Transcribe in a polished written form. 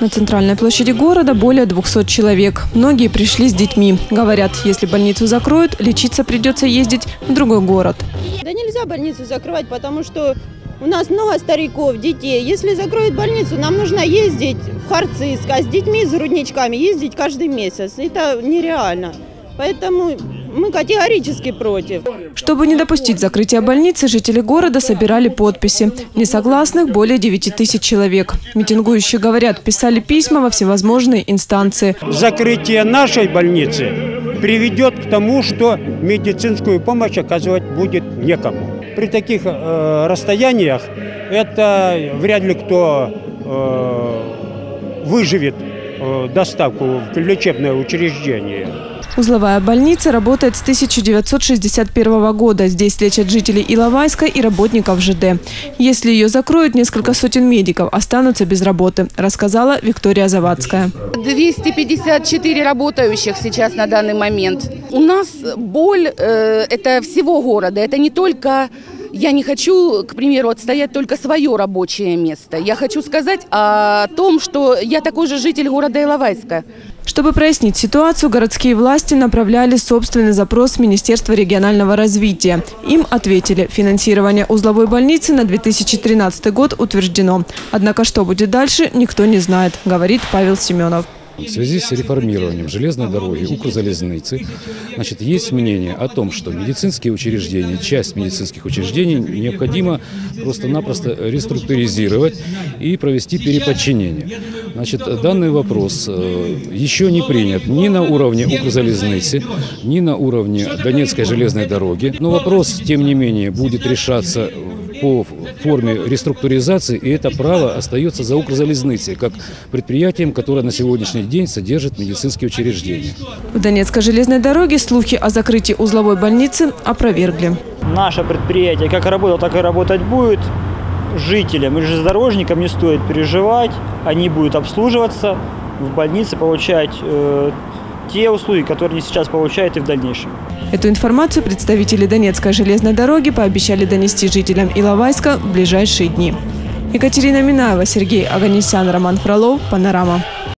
На центральной площади города более 200 человек. Многие пришли с детьми. Говорят, если больницу закроют, лечиться придется ездить в другой город. Да нельзя больницу закрывать, потому что у нас много стариков, детей. Если закроют больницу, нам нужно ездить в Харцызск, а с детьми, с грудничками ездить каждый месяц. Это нереально. Поэтому мы категорически против. Чтобы не допустить закрытия больницы, жители города собирали подписи. Несогласных более 9000 человек. Митингующие говорят, писали письма во всевозможные инстанции. Закрытие нашей больницы приведет к тому, что медицинскую помощь оказывать будет некому. При таких расстояниях это вряд ли кто выживет доставку в лечебное учреждение. Узловая больница работает с 1961 года. Здесь лечат жителей Иловайска и работников ЖД. Если ее закроют, несколько сотен медиков останутся без работы, рассказала Виктория Завадская. 254 работающих сейчас на данный момент. У нас боль это всего города, это не только... Я не хочу, к примеру, отстоять только свое рабочее место. Я хочу сказать о том, что я такой же житель города Иловайска. Чтобы прояснить ситуацию, городские власти направляли собственный запрос в Министерство регионального развития. Им ответили, финансирование узловой больницы на 2013 год утверждено. Однако что будет дальше, никто не знает, говорит Павел Семенов. В связи с реформированием железной дороги Укрзалізниці, значит, есть мнение о том, что медицинские учреждения, часть медицинских учреждений необходимо просто-напросто реструктуризировать и провести переподчинение. Значит, данный вопрос еще не принят ни на уровне Укрзалізниці, ни на уровне Донецкой железной дороги. Но вопрос, тем не менее, будет решаться по форме реструктуризации, и это право остается за Укрзалізниці, как предприятием, которое на сегодняшний день содержит медицинские учреждения. В Донецкой железной дороге слухи о закрытии узловой больницы опровергли. Наше предприятие как работало, так и работать будет. Жителям и железнодорожникам не стоит переживать, они будут обслуживаться в больнице, получать те услуги, которые они сейчас получают и в дальнейшем. Эту информацию представители Донецкой железной дороги пообещали донести жителям Иловайска в ближайшие дни. Екатерина Минаева, Сергей Оганесян, Роман Фролов. Панорама.